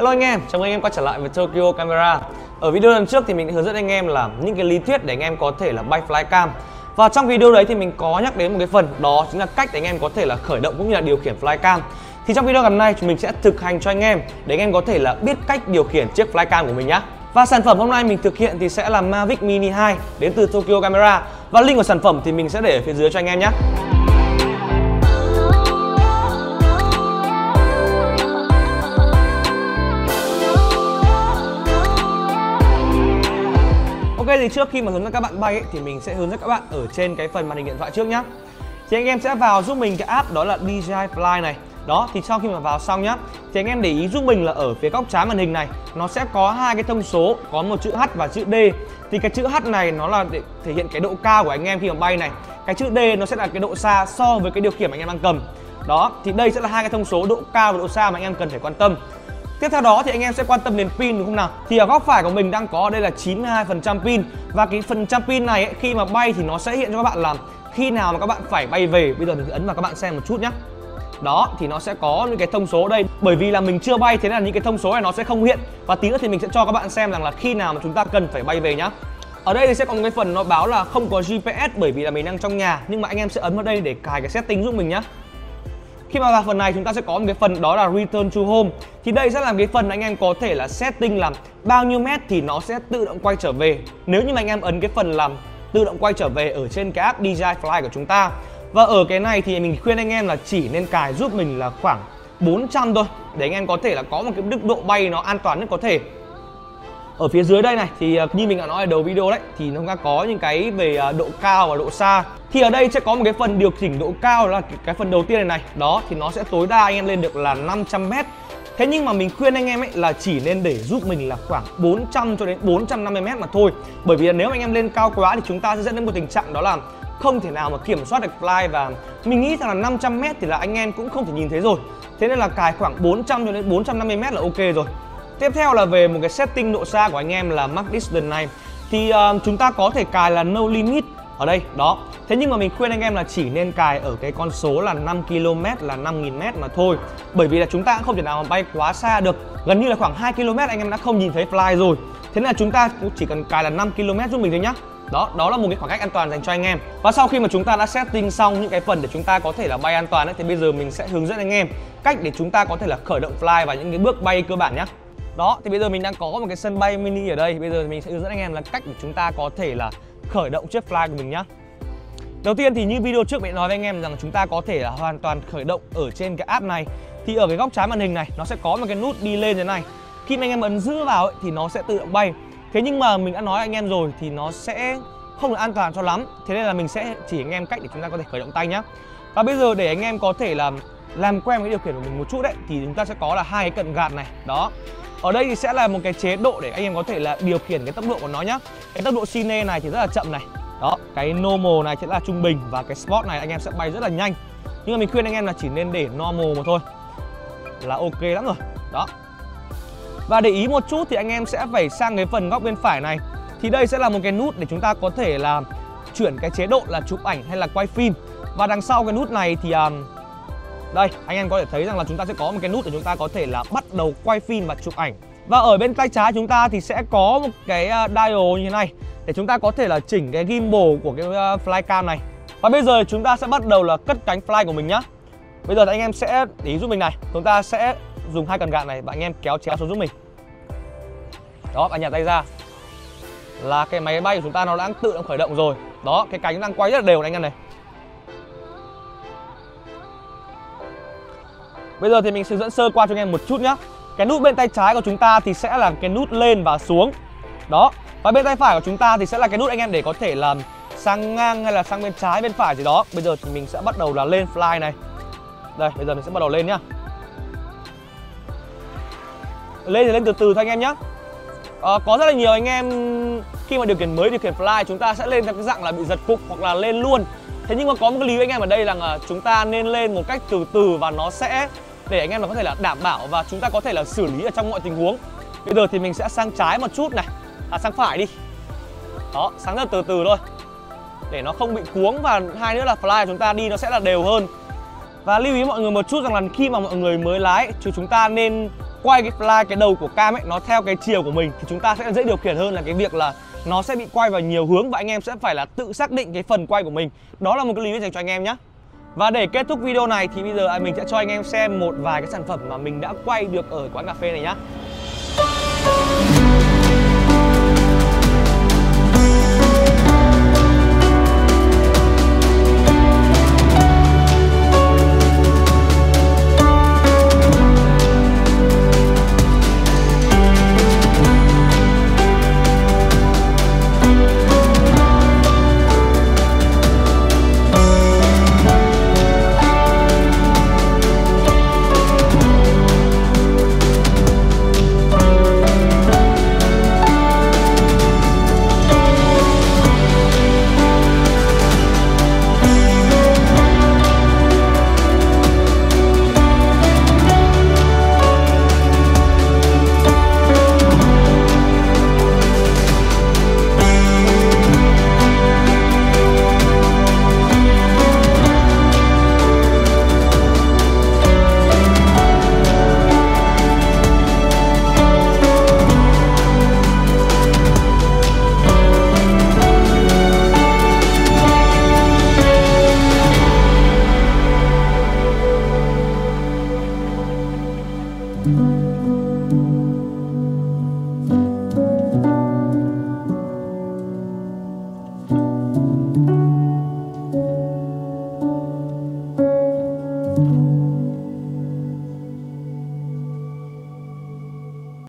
Hello anh em, chào mừng anh em quay trở lại với Tokyo Camera. Ở video lần trước thì mình hướng dẫn anh em là những cái lý thuyết để anh em có thể là bay Flycam. Và trong video đấy thì mình có nhắc đến một cái phần, đó chính là cách để anh em có thể là khởi động cũng như là điều khiển Flycam. Thì trong video ngày hôm nay mình sẽ thực hành cho anh em để anh em có thể là biết cách điều khiển chiếc Flycam của mình nhé. Và sản phẩm hôm nay mình thực hiện thì sẽ là Mavic Mini 2 đến từ Tokyo Camera. Và link của sản phẩm thì mình sẽ để ở phía dưới cho anh em nhé. Thì trước khi mà hướng dẫn các bạn bay ấy, thì mình sẽ hướng dẫn các bạn ở trên cái phần màn hình điện thoại trước nhá. Thì anh em sẽ vào giúp mình cái app đó là DJI Fly này. Đó, thì sau khi mà vào xong nhá, thì anh em để ý giúp mình là ở phía góc trái màn hình này nó sẽ có hai cái thông số, có một chữ H và chữ D. Thì cái chữ H này nó là để thể hiện cái độ cao của anh em khi mà bay này. Cái chữ D nó sẽ là cái độ xa so với cái điều khiển mà anh em đang cầm. Đó, thì đây sẽ là hai cái thông số độ cao và độ xa mà anh em cần phải quan tâm. Tiếp theo đó thì anh em sẽ quan tâm đến pin đúng không nào? Thì ở góc phải của mình đang có ở đây là 92% pin. Và cái phần trăm pin này ấy, khi mà bay thì nó sẽ hiện cho các bạn là khi nào mà các bạn phải bay về. Bây giờ mình ấn vào các bạn xem một chút nhé. Đó, thì nó sẽ có những cái thông số đây. Bởi vì là mình chưa bay thế nên là những cái thông số này nó sẽ không hiện. Và tí nữa thì mình sẽ cho các bạn xem rằng là khi nào mà chúng ta cần phải bay về nhá. Ở đây thì sẽ có một cái phần nó báo là không có GPS bởi vì là mình đang trong nhà. Nhưng mà anh em sẽ ấn vào đây để cài cái setting giúp mình nhé. Khi mà vào phần này chúng ta sẽ có một cái phần đó là Return to Home. Thì đây sẽ là cái phần anh em có thể là setting làm bao nhiêu mét thì nó sẽ tự động quay trở về. Nếu như mà anh em ấn cái phần làm tự động quay trở về ở trên cái app DJI Fly của chúng ta. Và ở cái này thì mình khuyên anh em là chỉ nên cài giúp mình là khoảng 400 thôi. Để anh em có thể là có một cái mức độ bay nó an toàn nhất có thể. Ở phía dưới đây này thì như mình đã nói ở đầu video đấy, thì nó có những cái về độ cao và độ xa. Thì ở đây sẽ có một cái phần điều chỉnh độ cao là cái phần đầu tiên này. Đó, thì nó sẽ tối đa anh em lên được là 500m. Thế nhưng mà mình khuyên anh em ấy là chỉ nên để giúp mình là khoảng 400 cho đến 450m mà thôi. Bởi vì nếu mà anh em lên cao quá thì chúng ta sẽ dẫn đến một tình trạng đó là không thể nào mà kiểm soát được fly. Và mình nghĩ rằng là 500m thì là anh em cũng không thể nhìn thấy rồi. Thế nên là cài khoảng 400 cho đến 450m là ok rồi. Tiếp theo là về một cái setting độ xa của anh em là Max Distance này. Thì chúng ta có thể cài là No Limit ở đây, đó. Thế nhưng mà mình khuyên anh em là chỉ nên cài ở cái con số là 5km là 5000m mà thôi. Bởi vì là chúng ta cũng không thể nào mà bay quá xa được. Gần như là khoảng 2km anh em đã không nhìn thấy fly rồi. Thế nên là chúng ta chỉ cần cài là 5km giúp mình thôi nhá. Đó là một cái khoảng cách an toàn dành cho anh em. Và sau khi mà chúng ta đã setting xong những cái phần để chúng ta có thể là bay an toàn ấy, thì bây giờ mình sẽ hướng dẫn anh em cách để chúng ta có thể là khởi động fly và những cái bước bay cơ bản nhá. Đó, thì bây giờ mình đang có một cái sân bay mini ở đây. Bây giờ mình sẽ hướng dẫn anh em là cách để chúng ta có thể là khởi động chiếc fly của mình nhá. Đầu tiên thì như video trước mình nói với anh em rằng chúng ta có thể là hoàn toàn khởi động ở trên cái app này. Thì ở cái góc trái màn hình này nó sẽ có một cái nút đi lên thế này. Khi mà anh em ấn giữ vào ấy, thì nó sẽ tự động bay. Thế nhưng mà mình đã nói với anh em rồi thì nó sẽ không được an toàn cho lắm. Thế nên là mình sẽ chỉ anh em cách để chúng ta có thể khởi động tay nhá. Và bây giờ để anh em có thể làm quen với điều khiển của mình một chút đấy, thì chúng ta sẽ có là hai cái cần gạt này. Đó. Ở đây thì sẽ là một cái chế độ để anh em có thể là điều khiển cái tốc độ của nó nhá. Cái tốc độ Cine này thì rất là chậm này. Đó, cái Normal này sẽ là trung bình. Và cái Sport này anh em sẽ bay rất là nhanh. Nhưng mà mình khuyên anh em là chỉ nên để Normal mà thôi. Là ok lắm rồi. Đó. Và để ý một chút thì anh em sẽ phải sang cái phần góc bên phải này. Thì đây sẽ là một cái nút để chúng ta có thể là chuyển cái chế độ là chụp ảnh hay là quay phim. Và đằng sau cái nút này thì... đây, anh em có thể thấy rằng là chúng ta sẽ có một cái nút để chúng ta có thể là bắt đầu quay phim và chụp ảnh. Và ở bên tay trái chúng ta thì sẽ có một cái dial như thế này để chúng ta có thể là chỉnh cái gimbal của cái flycam này. Và bây giờ chúng ta sẽ bắt đầu là cất cánh fly của mình nhá. Bây giờ thì anh em sẽ để ý giúp mình này. Chúng ta sẽ dùng hai cần gạt này và anh em kéo chéo xuống giúp mình. Đó, bạn nhả tay ra. Là cái máy bay của chúng ta nó đã tự động khởi động rồi. Đó, cái cánh đang quay rất là đều này anh em này. Bây giờ thì mình sẽ dẫn sơ qua cho anh em một chút nhé. Cái nút bên tay trái của chúng ta thì sẽ là cái nút lên và xuống. Đó. Và bên tay phải của chúng ta thì sẽ là cái nút anh em để có thể là sang ngang hay là sang bên trái, bên phải gì đó. Bây giờ thì mình sẽ bắt đầu là lên fly này. Đây, bây giờ mình sẽ bắt đầu lên nhá. Lên thì lên từ từ thôi anh em nhé. Có rất là nhiều anh em khi mà điều khiển mới, điều khiển fly chúng ta sẽ lên theo cái dạng là bị giật cục hoặc là lên luôn. Thế nhưng mà có một cái lý với anh em ở đây rằng là chúng ta nên lên một cách từ từ và nó sẽ để anh em là có thể là đảm bảo và chúng ta có thể là xử lý ở trong mọi tình huống. Bây giờ thì mình sẽ sang trái một chút này, sang phải đi. Đó, sang rất từ từ thôi. Để nó không bị cuống và hai nữa là fly chúng ta đi nó sẽ là đều hơn. Và lưu ý mọi người một chút rằng là khi mà mọi người mới lái thì chúng ta nên quay cái fly, cái đầu của cam ấy, nó theo cái chiều của mình thì chúng ta sẽ dễ điều khiển hơn là cái việc là nó sẽ bị quay vào nhiều hướng và anh em sẽ phải là tự xác định cái phần quay của mình. Đó là một cái lưu ý dành cho anh em nhé. Và để kết thúc video này thì bây giờ mình sẽ cho anh em xem một vài cái sản phẩm mà mình đã quay được ở quán cà phê này nhá.